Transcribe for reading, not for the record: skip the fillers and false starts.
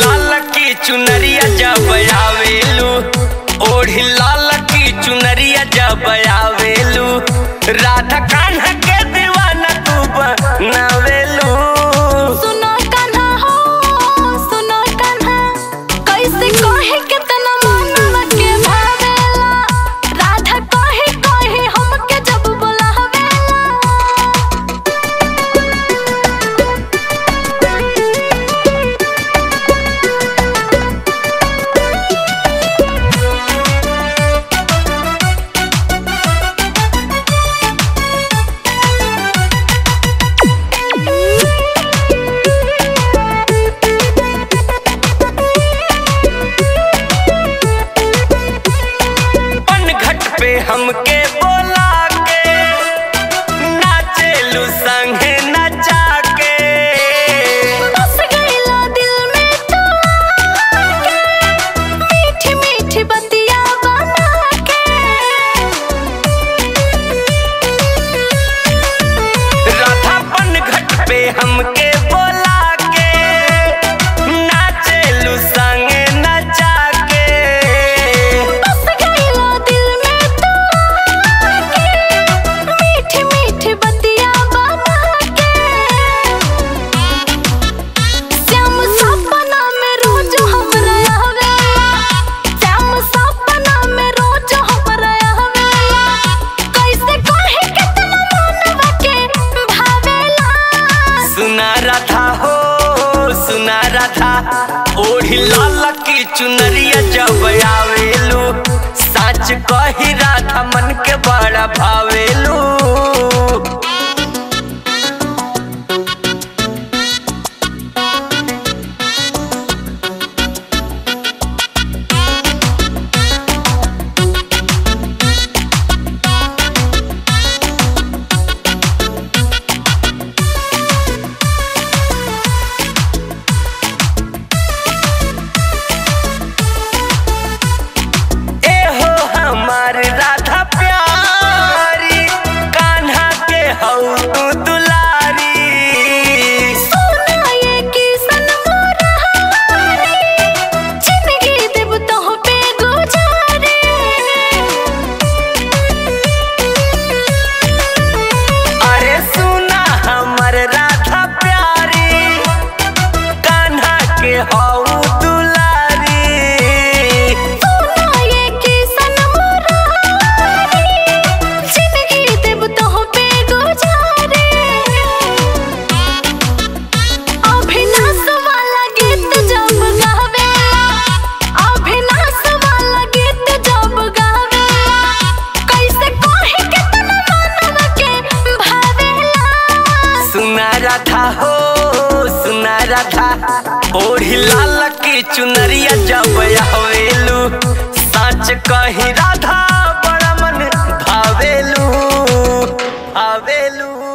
लाल की चुनरिया जब आवेलू, ओढ़ी लाल की चुनरिया जब आवेलू, राधा कान्हा के दीवाना तू बनावेलू। सुनो कान्हा हो, सुनो कान्हा, कैसे कहे कितना मनवा के भावेला, राधा कहे कहे हमके जब हमके बोला के नाचेलू संगे नचा के, बस गईला दिल में चुरा के, मीठी मीठी बतिया बना के। राधा बन घट पे हमके बोला के नाचेलू संगे नचा के, ओढ़ी लाल की चुनरिया जब आवेलू, साच कही राधा मन के बड़ा भावेलू। राधा ओढ़ी लाल की चुनरिया जब आवेलू, साच कही राधा बड़ा मन भावेलू आवेलू।